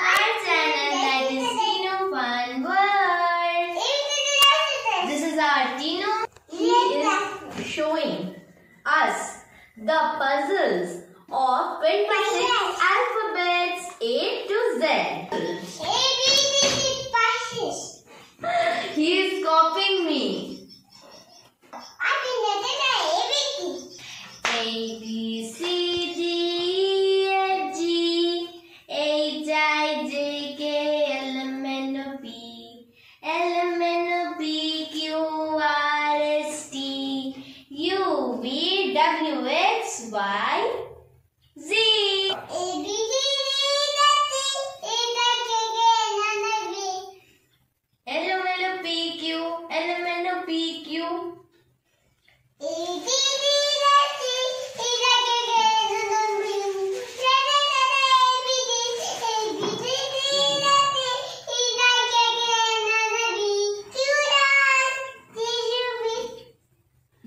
my channel, that is Tino Fun World. This is our Tino. He is showing us the puzzles of 26 alphabets A to Z. He is copying me.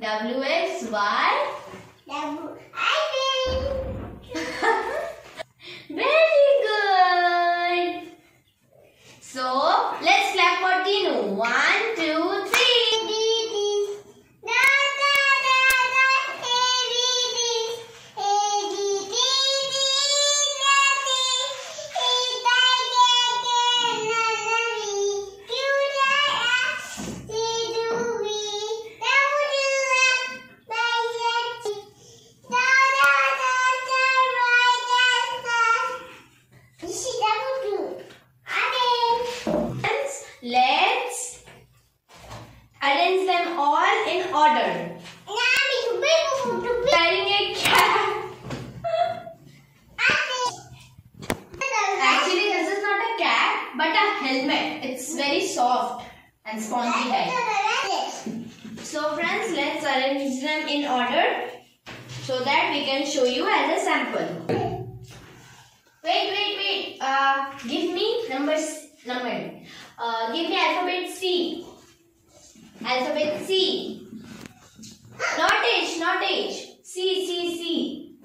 WXYZ. Very good. So let's clap for Tino. 1, 2, 3. A B D. Da da da da. A B D. A B D D da D. E da G G N N V. Q R S T U V. W X Y Z. Da da da da. Y Z. This is W. Let's arrange them all in order. Carrying a cat. Actually, this is not a cat, but a helmet. It's very soft and spongy type. So friends, let's arrange them in order so that we can show you as a sample. Wait. Give me number. Give me alphabet C. Alphabet C. Not H. C.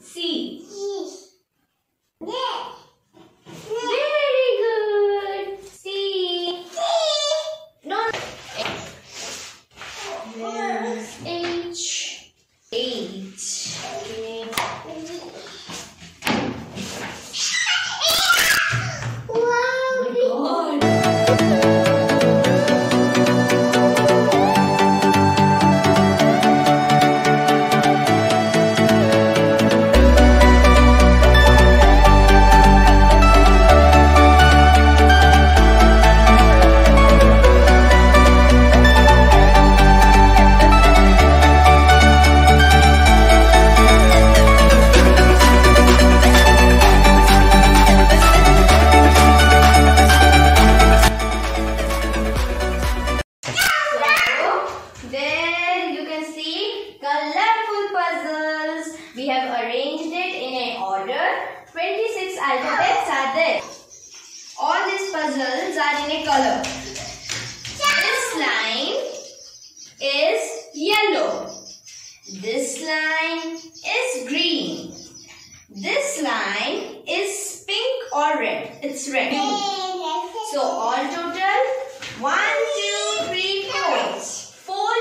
Yeah. Very good. C. No. H. H. Puzzles are in a color. This line is yellow. This line is green. This line is pink or red. It's red. So all total 1, 2, 3, 4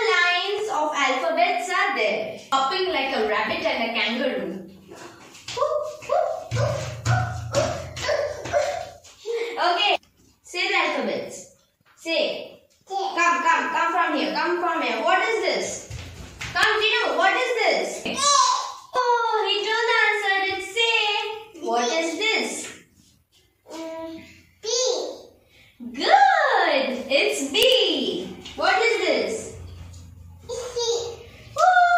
lines of alphabets are there, hopping like a rabbit and a kangaroo. Say the alphabets. Say. Come from here. Come from here. What is this? Come, Tino. What is this? A. Oh, he told the answer. It's A. What is this? B. Good. It's B. What is this? C. Oh,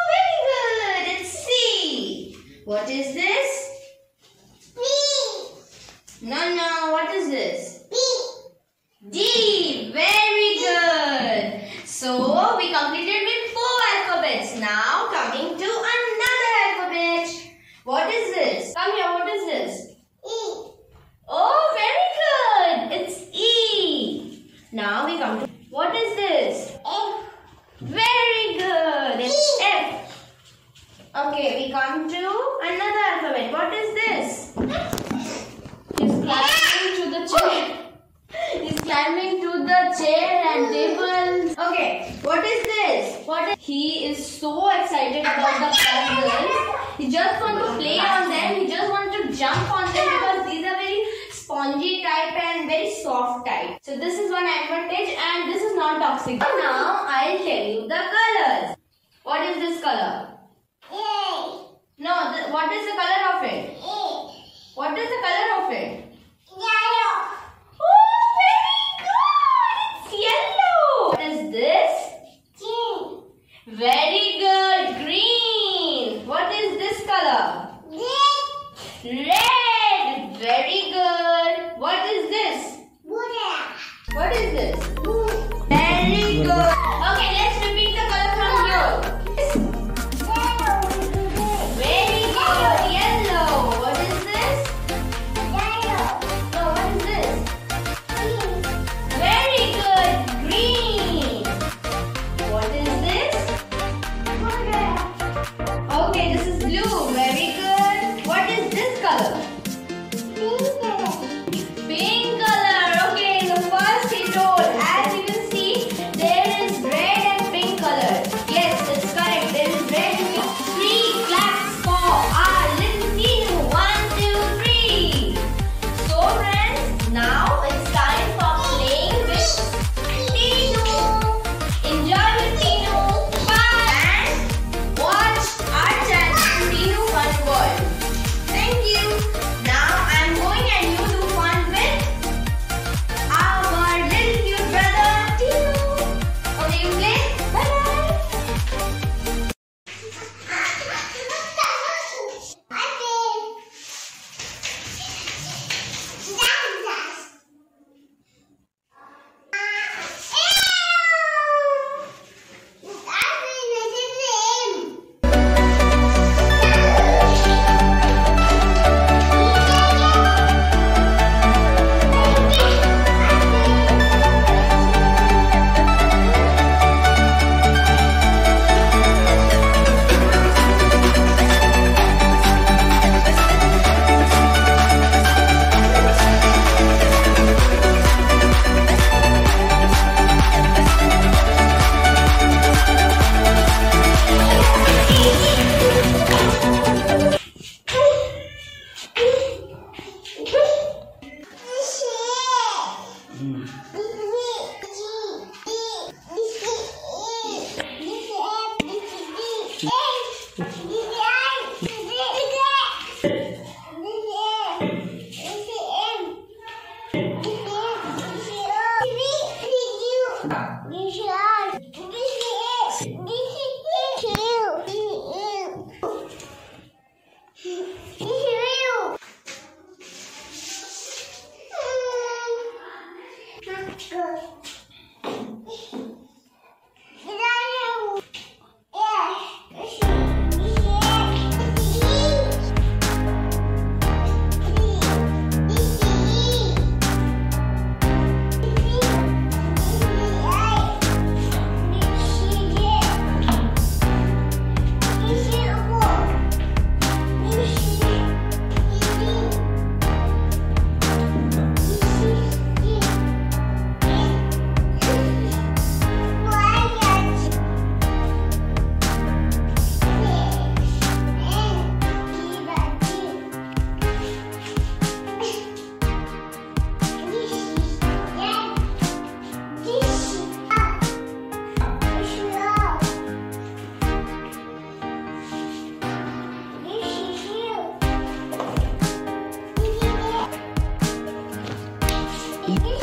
very good. It's C. What is this? B. No. What is this? D. Very good. So we completed with 4 alphabets. Now coming to another alphabet. What is this? Come here. What is this? E. Oh, very good. It's E. Now we come to. What is this? F. Very good. It's F. Okay, we come to another alphabet. What is this? He's clapping to the children. What is this? He is so excited about the puzzles. He just wants to play on them. He just wants to jump on them because these are very spongy type and very soft type. So this is one advantage and this is not toxic. So now I'll tell you the colors. What is this color? No, what is the color of it? What is the color of it? Yellow. Oh, very good. It's yellow. What is this? Green. Very good. Green. What is this color? Red. Red. Very good. What is this? Buddha. What is this? Buddha. Very good. Okay, let's repeat the color from here.